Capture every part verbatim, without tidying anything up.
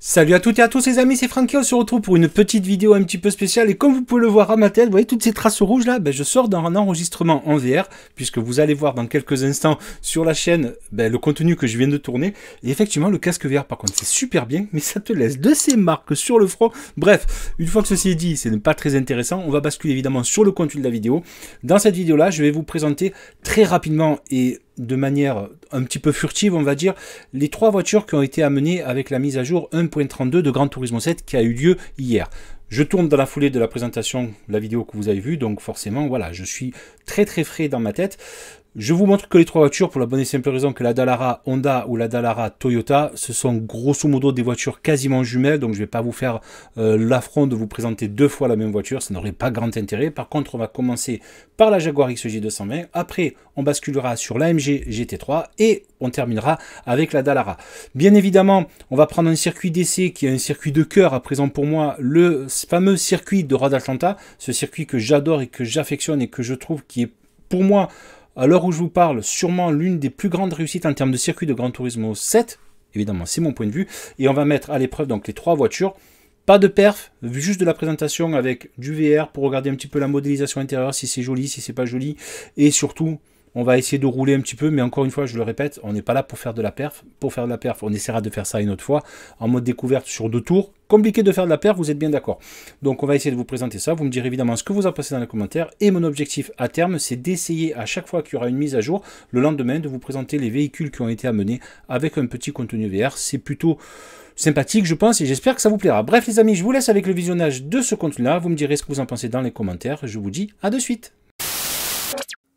Salut à toutes et à tous les amis, c'est Francky, on se retrouve pour une petite vidéo un petit peu spéciale et comme vous pouvez le voir à ma tête, vous voyez toutes ces traces rouges là, ben, je sors d'un enregistrement en V R puisque vous allez voir dans quelques instants sur la chaîne ben, le contenu que je viens de tourner et effectivement le casque V R par contre c'est super bien mais ça te laisse de ces marques sur le front. Bref, une fois que ceci est dit, c'est pas très intéressant, on va basculer évidemment sur le contenu de la vidéo. Dans cette vidéo là, je vais vous présenter très rapidement et de manière un petit peu furtive, on va dire, les trois voitures qui ont été amenées avec la mise à jour un point trente-deux de Gran Turismo sept qui a eu lieu hier. Je tourne dans la foulée de la présentation, la vidéo que vous avez vue, donc forcément, voilà, je suis très très frais dans ma tête. Je vous montre que les trois voitures, pour la bonne et simple raison que la Dallara Honda ou la Dallara Toyota, ce sont grosso modo des voitures quasiment jumelles, donc je ne vais pas vous faire euh, l'affront de vous présenter deux fois la même voiture, ça n'aurait pas grand intérêt. Par contre, on va commencer par la Jaguar X J deux cent vingt, après on basculera sur l'A M G G T trois et on terminera avec la Dallara. Bien évidemment, on va prendre un circuit d'essai qui est un circuit de cœur à présent pour moi, le fameux circuit de Road Atlanta, ce circuit que j'adore et que j'affectionne et que je trouve qui est pour moi... à l'heure où je vous parle, sûrement l'une des plus grandes réussites en termes de circuit de Gran Turismo sept. Évidemment, c'est mon point de vue. Et on va mettre à l'épreuve donc les trois voitures. Pas de perf, juste de la présentation avec du V R pour regarder un petit peu la modélisation intérieure, si c'est joli, si c'est pas joli. Et surtout, on va essayer de rouler un petit peu. Mais encore une fois, je le répète, on n'est pas là pour faire de la perf. Pour faire de la perf, on essaiera de faire ça une autre fois en mode découverte sur deux tours. Compliqué de faire de la paire, vous êtes bien d'accord. Donc on va essayer de vous présenter ça, vous me direz évidemment ce que vous en pensez dans les commentaires, et mon objectif à terme, c'est d'essayer à chaque fois qu'il y aura une mise à jour, le lendemain, de vous présenter les véhicules qui ont été amenés avec un petit contenu V R. C'est plutôt sympathique, je pense, et j'espère que ça vous plaira. Bref les amis, je vous laisse avec le visionnage de ce contenu-là, vous me direz ce que vous en pensez dans les commentaires, je vous dis à de suite.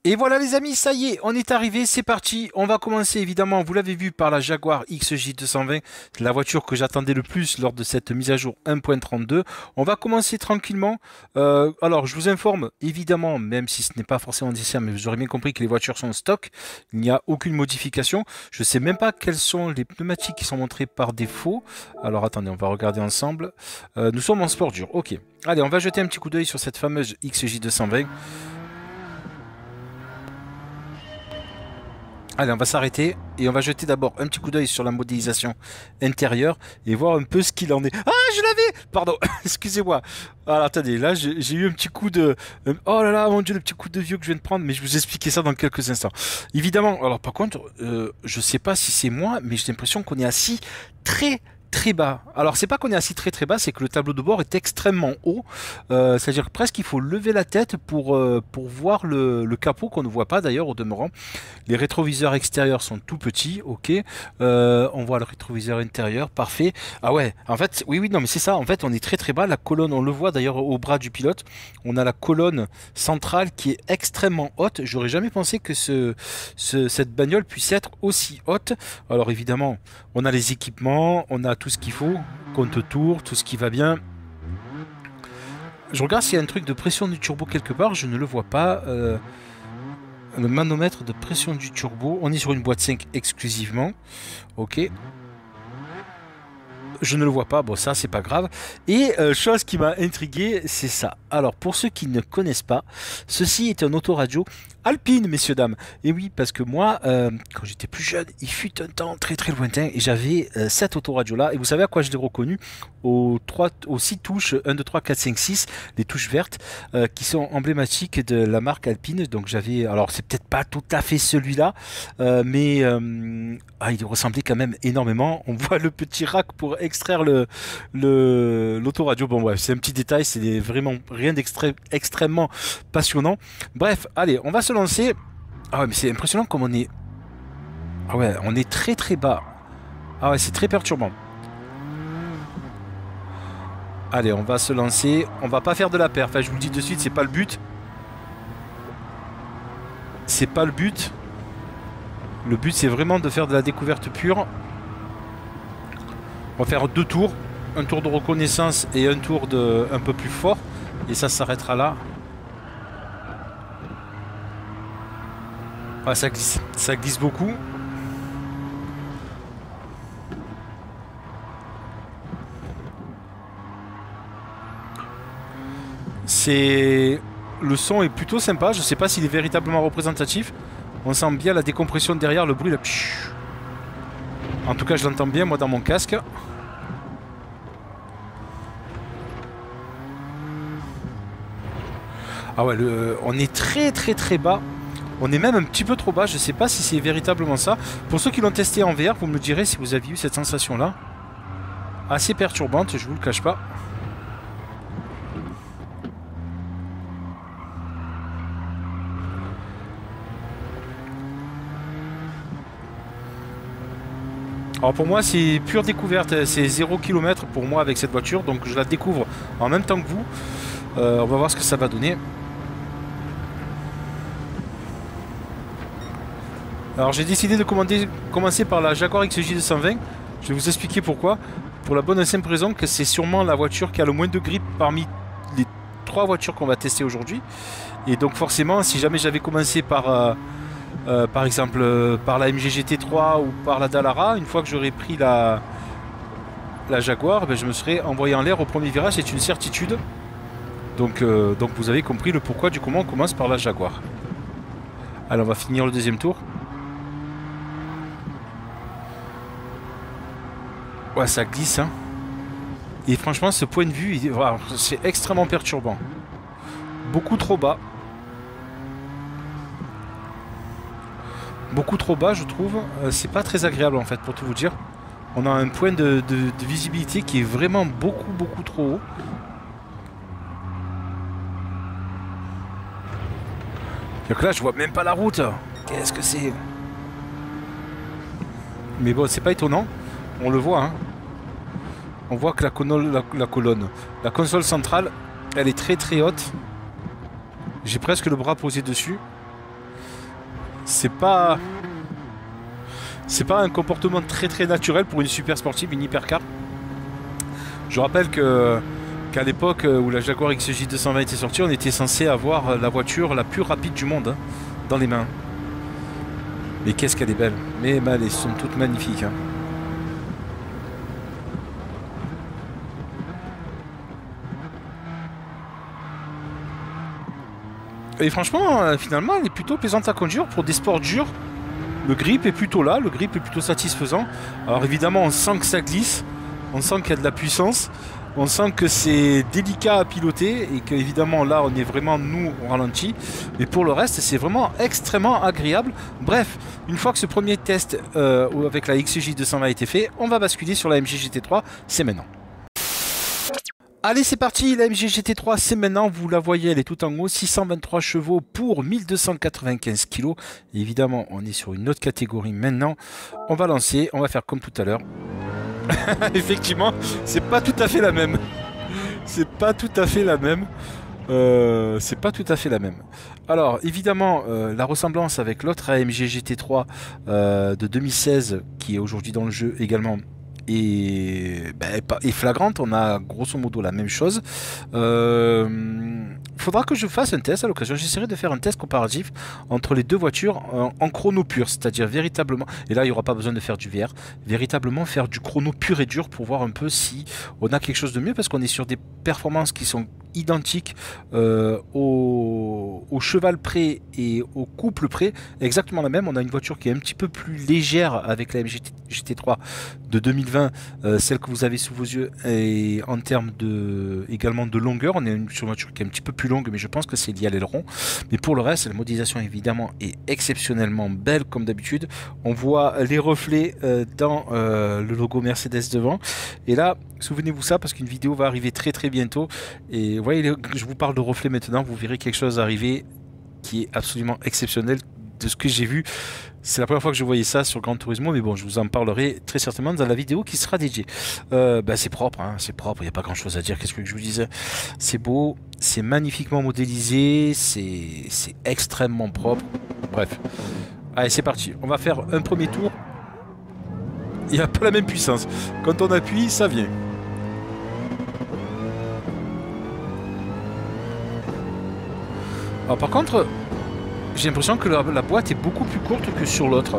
Et voilà les amis, ça y est, on est arrivé, c'est parti. On va commencer évidemment, vous l'avez vu, par la Jaguar X J deux cent vingt, la voiture que j'attendais le plus lors de cette mise à jour un point trente-deux. On va commencer tranquillement. Euh, alors je vous informe, évidemment, même si ce n'est pas forcément nécessaire, mais vous aurez bien compris que les voitures sont en stock. Il n'y a aucune modification. Je ne sais même pas quelles sont les pneumatiques qui sont montrées par défaut. Alors attendez, on va regarder ensemble. Euh, nous sommes en sport dur, ok. Allez, on va jeter un petit coup d'œil sur cette fameuse X J deux cent vingt. Allez, on va s'arrêter et on va jeter d'abord un petit coup d'œil sur la modélisation intérieure et voir un peu ce qu'il en est. Ah, je l'avais! Pardon, excusez-moi. Alors, attendez, là, j'ai eu un petit coup de... Oh là là, mon Dieu, le petit coup de vieux que je viens de prendre, mais je vous expliquer ça dans quelques instants. Évidemment, alors par contre, euh, je sais pas si c'est moi, mais j'ai l'impression qu'on est assis très... très bas. Alors c'est pas qu'on est assis très très bas, c'est que le tableau de bord est extrêmement haut, euh, c'est à dire presque il faut lever la tête pour, euh, pour voir le, le capot qu'on ne voit pas d'ailleurs au demeurant. Les rétroviseurs extérieurs sont tout petits, ok, euh, on voit le rétroviseur intérieur, parfait. Ah ouais, en fait, oui oui, non mais c'est ça, en fait on est très très bas, la colonne, on le voit d'ailleurs au bras du pilote, on a la colonne centrale qui est extrêmement haute, j'aurais jamais pensé que ce, ce, cette bagnole puisse être aussi haute. Alors évidemment, on a les équipements, on a tout ce qu'il faut, compte-tour, tout ce qui va bien. Je regarde s'il y a un truc de pression du turbo quelque part, je ne le vois pas. Euh, le manomètre de pression du turbo, on est sur une boîte cinq exclusivement. Ok. Je ne le vois pas, bon ça c'est pas grave. Et euh, chose qui m'a intrigué, c'est ça. Alors pour ceux qui ne connaissent pas, ceci est un autoradio Alpine, messieurs dames. Et oui, parce que moi, euh, quand j'étais plus jeune, il fut un temps très très lointain et j'avais euh, cette autoradio là. Et vous savez à quoi je l'ai reconnu? Aux, aux six touches, un, deux, trois, quatre, cinq, six, les touches vertes euh, qui sont emblématiques de la marque Alpine. Donc j'avais, alors c'est peut-être pas tout à fait celui-là, euh, mais euh, ah, il ressemblait quand même énormément. On voit le petit rack pour extraire le, le, l'autoradio. Bon bref, c'est un petit détail, c'est vraiment rien d'extrêmement passionnant. Bref, allez, on va se lancer. Ah ouais, mais c'est impressionnant comme on est... Ah ouais, on est très très bas. Ah ouais, c'est très perturbant. Allez, on va se lancer. On va pas faire de la perf. Enfin, je vous le dis de suite, c'est pas le but. C'est pas le but. Le but, c'est vraiment de faire de la découverte pure. On va faire deux tours. Un tour de reconnaissance et un tour de un peu plus fort. Et ça s'arrêtera là. Ah, ça glisse, ça glisse beaucoup. C'est... le son est plutôt sympa, je sais pas s'il est véritablement représentatif. On sent bien la décompression derrière, le bruit là. En tout cas je l'entends bien moi dans mon casque. Ah ouais, le, on est très très très bas. On est même un petit peu trop bas, je sais pas si c'est véritablement ça. Pour ceux qui l'ont testé en V R, vous me le direz si vous aviez eu cette sensation-là. Assez perturbante, je vous le cache pas. Alors pour moi c'est pure découverte, c'est zéro kilomètre pour moi avec cette voiture, donc je la découvre en même temps que vous. Euh, on va voir ce que ça va donner. Alors j'ai décidé de commander, commencer par la Jaguar X J deux cent vingt, je vais vous expliquer pourquoi. Pour la bonne et simple raison que c'est sûrement la voiture qui a le moins de grip parmi les trois voitures qu'on va tester aujourd'hui. Et donc forcément si jamais j'avais commencé par... Euh, Euh, par exemple euh, par la A M G G T trois ou par la Dallara, une fois que j'aurais pris la, la Jaguar, ben, je me serais envoyé en l'air au premier virage, c'est une certitude. Donc, euh, donc vous avez compris le pourquoi du comment on commence par la Jaguar. Allez, on va finir le deuxième tour. Ouais, ça glisse hein. Et franchement ce point de vue, il... c'est extrêmement perturbant. Beaucoup trop bas. Beaucoup trop bas je trouve, euh, c'est pas très agréable en fait pour tout vous dire. On a un point de, de, de visibilité qui est vraiment beaucoup beaucoup trop haut. Donc là je vois même pas la route, qu'est-ce que c'est? Mais bon c'est pas étonnant, on le voit hein. On voit que la, colonne, la, la colonne, la console centrale elle est très très haute. J'ai presque le bras posé dessus. C'est pas... C'est pas un comportement très très naturel pour une super sportive, une hypercar. Je rappelle que qu'à l'époque où la Jaguar X J deux cent vingt était sortie, on était censé avoir la voiture la plus rapide du monde hein, dans les mains. Mais qu'est-ce qu'elle est belle. Mais bah, elles sont toutes magnifiques. Hein. Et franchement, euh, finalement, elle est plutôt plaisante à conduire pour des sports durs. Le grip est plutôt là, le grip est plutôt satisfaisant. Alors évidemment, on sent que ça glisse, on sent qu'il y a de la puissance, on sent que c'est délicat à piloter et qu'évidemment là, on est vraiment nous au ralenti. Mais pour le reste, c'est vraiment extrêmement agréable. Bref, une fois que ce premier test euh, avec la X J deux cent vingt a été fait, on va basculer sur la A M G G T trois. C'est maintenant. Allez c'est parti, la A M G G T trois c'est maintenant, vous la voyez elle est tout en haut, six cent vingt-trois chevaux pour mille deux cent quatre-vingt-quinze kilos. Évidemment on est sur une autre catégorie maintenant, on va lancer, on va faire comme tout à l'heure. Effectivement c'est pas tout à fait la même, c'est pas tout à fait la même, euh, c'est pas tout à fait la même. Alors évidemment euh, la ressemblance avec l'autre A M G G T trois euh, de deux mille seize qui est aujourd'hui dans le jeu également, Et, ben, et flagrante, on a grosso modo la même chose. Il euh, faudra que je fasse un test à l'occasion. J'essaierai de faire un test comparatif entre les deux voitures en, en chrono pur, c'est-à-dire véritablement, et là il n'y aura pas besoin de faire du V R, véritablement faire du chrono pur et dur pour voir un peu si on a quelque chose de mieux, parce qu'on est sur des performances qui sont identiques euh, au, au cheval près et au couple près, exactement la même. On a une voiture qui est un petit peu plus légère avec la A M G G T trois de deux mille vingt, euh, celle que vous avez sous vos yeux, et en termes de, également de longueur, on est sur une voiture qui est un petit peu plus longue, mais je pense que c'est lié à l'aileron. Mais pour le reste, la modélisation évidemment est exceptionnellement belle comme d'habitude. On voit les reflets euh, dans euh, le logo Mercedes devant, et là, souvenez-vous ça parce qu'une vidéo va arriver très très bientôt, et vous voyez, je vous parle de reflets maintenant, vous verrez quelque chose arriver qui est absolument exceptionnel de ce que j'ai vu. C'est la première fois que je voyais ça sur Gran Turismo, mais bon, je vous en parlerai très certainement dans la vidéo qui sera dédiée. Euh, bah c'est propre, hein, c'est propre, il n'y a pas grand chose à dire, qu'est-ce que je vous disais. C'est beau, c'est magnifiquement modélisé, c'est extrêmement propre, bref. Allez, c'est parti, on va faire un premier tour. Il n'y a pas la même puissance, quand on appuie, ça vient. Alors par contre... j'ai l'impression que la, la boîte est beaucoup plus courte que sur l'autre.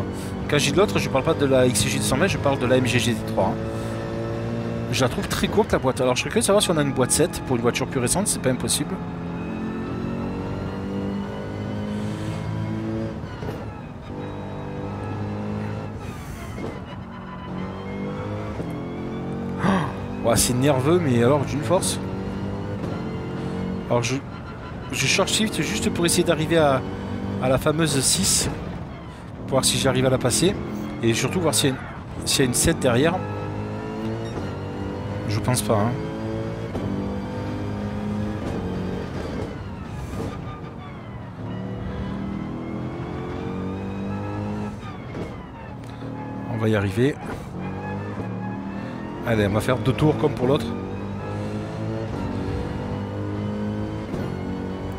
Quand je dis de l'autre, je ne parle pas de la X J deux cent vingt, je parle de la A M G G T trois. Je la trouve très courte la boîte. Alors je serais curieux de savoir si on a une boîte sept pour une voiture plus récente, c'est pas impossible. Oh, ouais, c'est nerveux, mais alors d'une force. Alors je... Je charge shift juste pour essayer d'arriver à, à la fameuse six, pour voir si j'arrive à la passer, et surtout voir s'il y a une, s'il y a une sept derrière. Je pense pas, hein. On va y arriver. Allez, on va faire deux tours comme pour l'autre.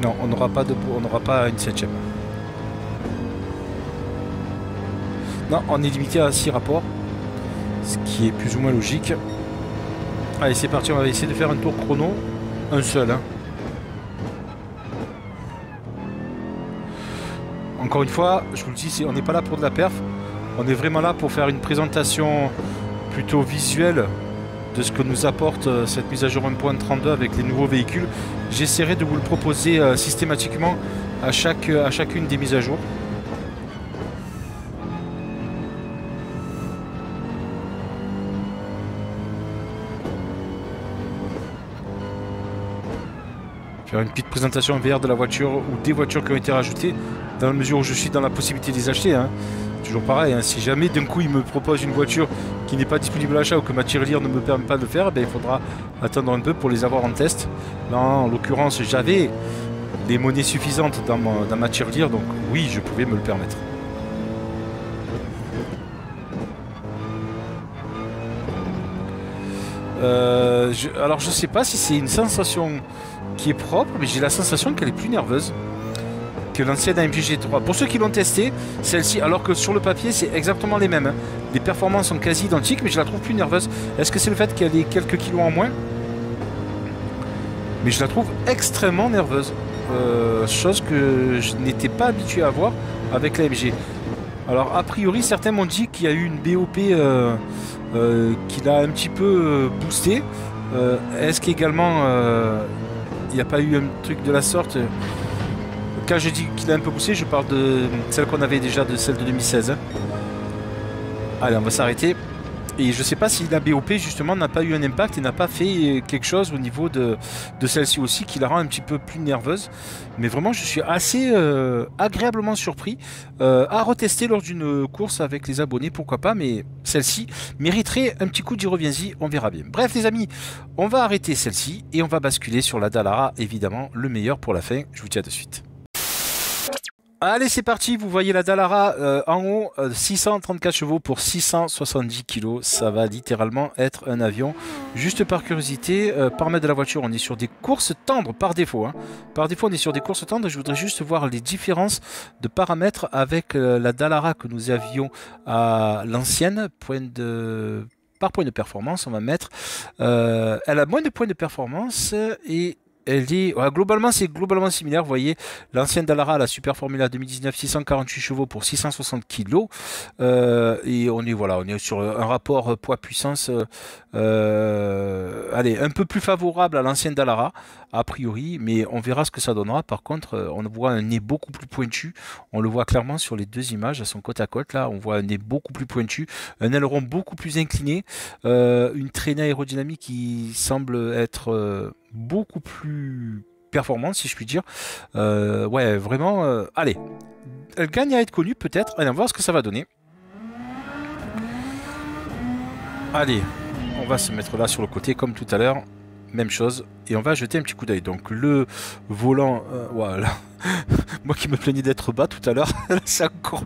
Non, on n'aura pas de, on n'aura pas une septième. Non, on est limité à six rapports, ce qui est plus ou moins logique. Allez, c'est parti, on va essayer de faire un tour chrono, un seul. Hein. Encore une fois, je vous le dis, on n'est pas là pour de la perf, on est vraiment là pour faire une présentation plutôt visuelle de ce que nous apporte euh, cette mise à jour un point trente-deux avec les nouveaux véhicules. J'essaierai de vous le proposer euh, systématiquement à, chaque, euh, à chacune des mises à jour. Faire une petite présentation en V R de la voiture ou des voitures qui ont été rajoutées, dans la mesure où je suis dans la possibilité de les acheter. Hein. Toujours pareil, hein, si jamais d'un coup il me propose une voiture qui n'est pas disponible à l'achat ou que ma tirelire ne me permet pas de le faire, ben, il faudra attendre un peu pour les avoir en test. Là, en l'occurrence, j'avais des monnaies suffisantes dans ma, dans ma tirelire, donc oui, je pouvais me le permettre. Euh, je, alors je sais pas si c'est une sensation qui est propre, mais j'ai la sensation qu'elle est plus nerveuse que l'ancienne A M G G T trois. Pour ceux qui l'ont testé, celle-ci, alors que sur le papier c'est exactement les mêmes, hein. Les performances sont quasi identiques, mais je la trouve plus nerveuse. Est-ce que c'est le fait qu'elle ait quelques kilos en moins? Mais je la trouve extrêmement nerveuse, euh, chose que je n'étais pas habitué à voir avec l'A M G. Alors a priori, certains m'ont dit qu'il y a eu une B O P euh, euh, qui l'a un petit peu boosté. Euh, Est-ce qu'également euh, il n'y a pas eu un truc de la sorte? Quand je dis qu'il a un peu poussé, je parle de celle qu'on avait déjà, de celle de deux mille seize. Hein. Allez, on va s'arrêter. Et je ne sais pas si la B O P justement n'a pas eu un impact et n'a pas fait quelque chose au niveau de, de celle-ci aussi qui la rend un petit peu plus nerveuse. Mais vraiment, je suis assez euh, agréablement surpris, euh, à retester lors d'une course avec les abonnés, pourquoi pas. Mais celle-ci mériterait un petit coup d'y reviens-y, on verra bien. Bref les amis, on va arrêter celle-ci et on va basculer sur la Dallara, évidemment le meilleur pour la fin. Je vous dis à de suite. Allez, c'est parti, vous voyez la Dallara euh, en haut, euh, six cent trente-quatre chevaux pour six cent soixante-dix kilos, ça va littéralement être un avion. Juste par curiosité, euh, par mètre de la voiture, on est sur des courses tendres par défaut. Hein. Par défaut, on est sur des courses tendres, je voudrais juste voir les différences de paramètres avec euh, la Dallara que nous avions à l'ancienne. Point de... Par point de performance, on va mettre... Euh, elle a moins de points de performance et... Elle dit, ouais, globalement c'est globalement similaire, vous voyez, l'ancienne Dallara, la Super Formula deux mille dix-neuf, six cent quarante-huit chevaux pour six cent soixante kilos, euh, et on est voilà, on est sur un rapport poids-puissance, euh, allez, un peu plus favorable à l'ancienne Dallara, a priori, mais on verra ce que ça donnera. Par contre, on voit un nez beaucoup plus pointu, on le voit clairement sur les deux images, elles sont côte à côte, là, on voit un nez beaucoup plus pointu, un aileron beaucoup plus incliné, euh, une traînée aérodynamique qui semble être... Euh, beaucoup plus performante si je puis dire, euh, ouais vraiment, euh, allez, elle gagne à être connue peut-être, allez on va voir ce que ça va donner. Allez, on va se mettre là sur le côté comme tout à l'heure, même chose, et on va jeter un petit coup d'œil. Donc le volant, euh, voilà, moi qui me plaignais d'être bas tout à l'heure, c'est encore,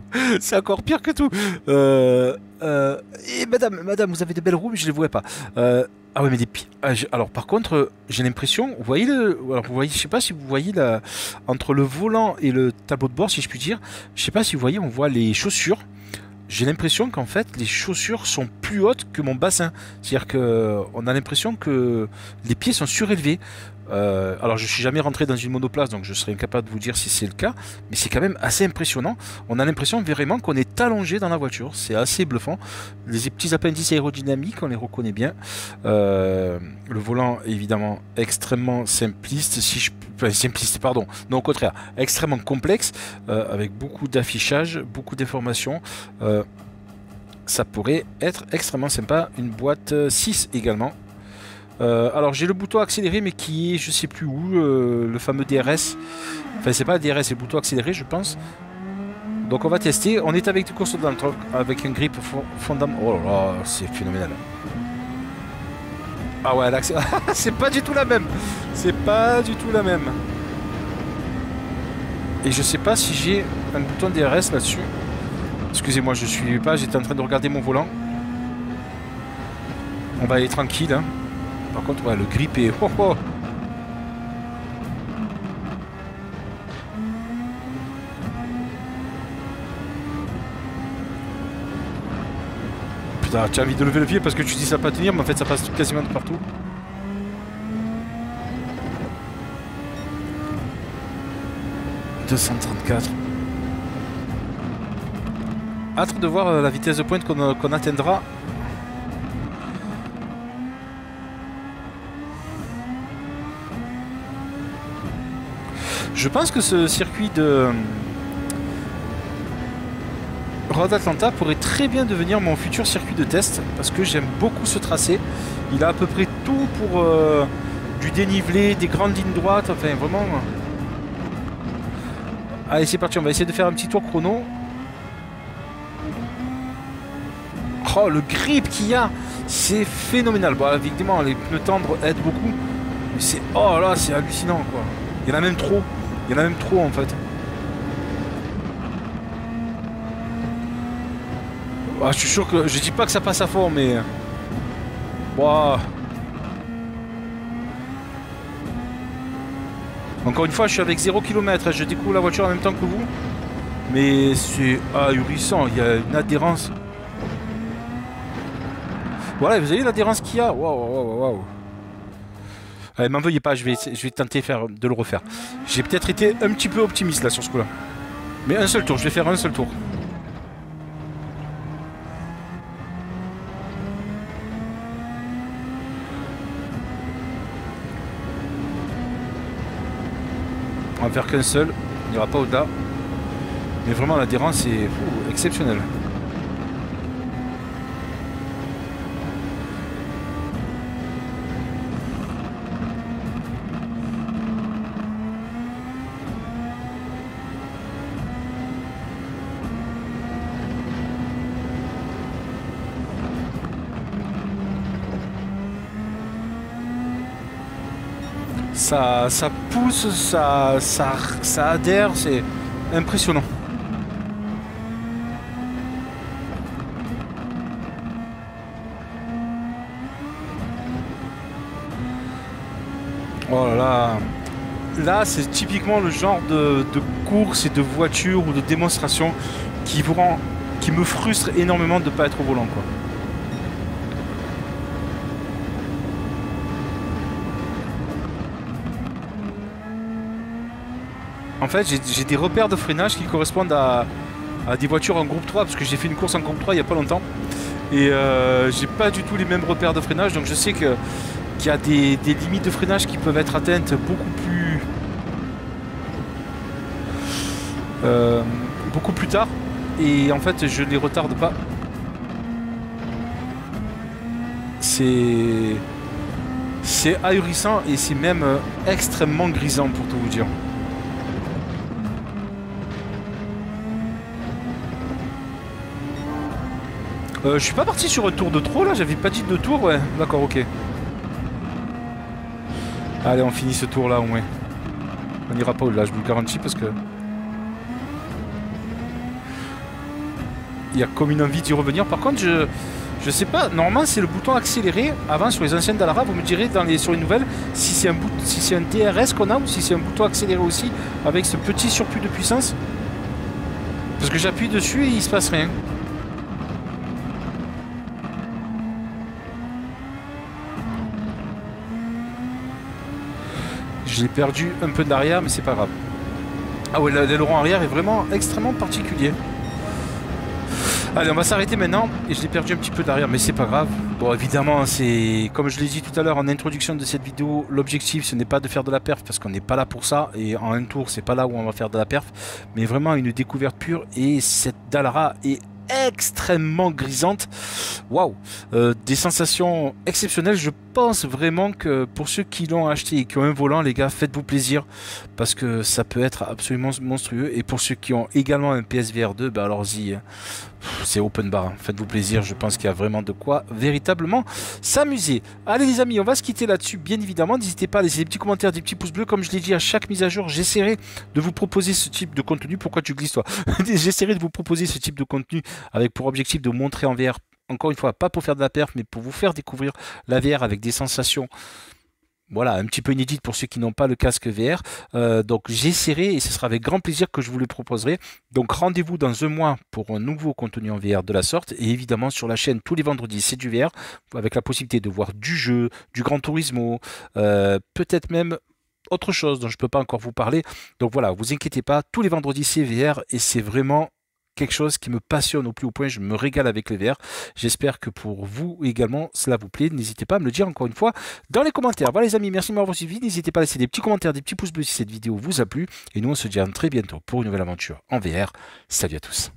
encore pire que tout. Euh, euh, et madame, madame, vous avez des belles roues, mais je les vois pas. Euh, ah ouais, mais des pieds. Ah, alors par contre, j'ai l'impression, vous voyez, le, alors vous voyez, je sais pas si vous voyez la, entre le volant et le tableau de bord, si je puis dire, je sais pas si vous voyez, on voit les chaussures. J'ai l'impression qu'en fait les chaussures sont plus hautes que mon bassin, c'est-à-dire qu'on a l'impression que les pieds sont surélevés. Euh, alors je suis jamais rentré dans une monoplace, donc je serais incapable de vous dire si c'est le cas, mais c'est quand même assez impressionnant. On a l'impression vraiment qu'on est allongé dans la voiture, c'est assez bluffant. Les petits appendices aérodynamiques, on les reconnaît bien. Euh, le volant est évidemment extrêmement simpliste, si je Enfin, simpliste, pardon, non au contraire, extrêmement complexe, euh, avec beaucoup d'affichage, beaucoup d'informations, euh, ça pourrait être extrêmement sympa. Une boîte six également, Euh, alors j'ai le bouton accéléré mais qui est je sais plus où, euh, le fameux D R S. Enfin c'est pas le D R S, c'est le bouton accéléré je pense. Donc on va tester. On est avec des courses dans le truc, avec un grip fondamental. Oh là là, c'est phénoménal. Ah ouais, c'est pas du tout la même. C'est pas du tout la même. Et je sais pas si j'ai un bouton D R S là-dessus. Excusez-moi, je suis pas, j'étais en train de regarder mon volant. On va aller tranquille. Hein. Par contre, ouais, le grip est... Oh, oh. Putain, tu as envie de lever le pied parce que tu dis ça va pas tenir, mais en fait ça passe quasiment de partout. deux cent trente-quatre. Hâte de voir la vitesse de pointe qu'on qu'on atteindra. Je pense que ce circuit de Road Atlanta pourrait très bien devenir mon futur circuit de test parce que j'aime beaucoup ce tracé. Il a à peu près tout pour euh, du dénivelé, des grandes lignes droites, enfin vraiment. Allez, c'est parti, on va essayer de faire un petit tour chrono. Oh, le grip qu'il y a, c'est phénoménal. Bon, évidemment, les pneus tendres aident beaucoup. Mais c'est... Oh là, c'est hallucinant, quoi. Il y en a même trop. Il y en a même trop, en fait. Oh, je suis sûr que... Je dis pas que ça passe à fort, mais... Waouh. Encore une fois, je suis avec zéro kilomètre, je découvre la voiture en même temps que vous. Mais c'est ahurissant, il y a une adhérence. Voilà, vous avez l'adhérence qu'il y a. Waouh, waouh, waouh. Allez, m'en veuillez pas, je vais, je vais tenter faire, de le refaire. J'ai peut-être été un petit peu optimiste là sur ce coup-là. Mais un seul tour, je vais faire un seul tour. On va faire qu'un seul, il n'y aura pas au-delà. Mais vraiment l'adhérence est fou, exceptionnelle. Ça, ça pousse, ça, ça, ça adhère, c'est impressionnant. Oh là là. Là, c'est typiquement le genre de, de course et de voiture ou de démonstration qui, vous rend, qui me frustre énormément de ne pas être au volant, quoi. En fait, j'ai des repères de freinage qui correspondent à, à des voitures en groupe trois, parce que j'ai fait une course en groupe trois il n'y a pas longtemps. Et euh, j'ai pas du tout les mêmes repères de freinage, donc je sais que qu'il y a des, des limites de freinage qui peuvent être atteintes beaucoup plus, euh, beaucoup plus tard. Et en fait, je ne les retarde pas. C'est c'est ahurissant et c'est même extrêmement grisant pour tout vous dire. Euh, je suis pas parti sur un tour de trop là, j'avais pas dit de tour, ouais, d'accord, ok. Allez, on finit ce tour là au moins. On n'ira pas au-delà, je vous le garantis parce que... Il y a comme une envie d'y revenir. Par contre, je je sais pas, normalement c'est le bouton accéléré. Avant, sur les anciennes Dallara, vous me direz dans les... sur les nouvelles si c'est un, bout... si un D R S qu'on a ou si c'est un bouton accéléré aussi avec ce petit surplus de puissance. Parce que j'appuie dessus et il se passe rien. J'ai perdu un peu de l'arrière, mais c'est pas grave. Ah ouais, l'aileron arrière est vraiment extrêmement particulier. Allez, on va s'arrêter maintenant. Et je l'ai perdu un petit peu de l'arrière, mais c'est pas grave. Bon, évidemment, c'est comme je l'ai dit tout à l'heure en introduction de cette vidéo, l'objectif ce n'est pas de faire de la perf parce qu'on n'est pas là pour ça. Et en un tour, c'est pas là où on va faire de la perf, mais vraiment une découverte pure. Et cette Dallara est extrêmement grisante. Waouh, des sensations exceptionnelles. Je pense vraiment que pour ceux qui l'ont acheté et qui ont un volant, les gars, faites-vous plaisir parce que ça peut être absolument monstrueux. Et pour ceux qui ont également un P S V R deux, bah allons-y, c'est open bar. Faites-vous plaisir, je pense qu'il y a vraiment de quoi véritablement s'amuser. Allez les amis, on va se quitter là-dessus, bien évidemment. N'hésitez pas à laisser des petits commentaires, des petits pouces bleus. Comme je l'ai dit à chaque mise à jour, j'essaierai de vous proposer ce type de contenu. Pourquoi tu glisses toi? J'essaierai de vous proposer ce type de contenu avec pour objectif de montrer en V R, encore une fois, pas pour faire de la perf, mais pour vous faire découvrir la V R avec des sensations... Voilà, un petit peu inédite pour ceux qui n'ont pas le casque V R. Euh, donc j'essaierai et ce sera avec grand plaisir que je vous le proposerai. Donc rendez-vous dans un mois pour un nouveau contenu en V R de la sorte. Et évidemment sur la chaîne tous les vendredis c'est du V R avec la possibilité de voir du jeu, du Gran Turismo, euh, peut-être même autre chose dont je ne peux pas encore vous parler. Donc voilà, vous inquiétez pas, tous les vendredis c'est V R et c'est vraiment... quelque chose qui me passionne au plus haut point, je me régale avec les V R. J'espère que pour vous également cela vous plaît. N'hésitez pas à me le dire encore une fois dans les commentaires. Voilà les amis, merci de m'avoir suivi. N'hésitez pas à laisser des petits commentaires, des petits pouces bleus si cette vidéo vous a plu. Et nous on se dit à très bientôt pour une nouvelle aventure en V R. Salut à tous.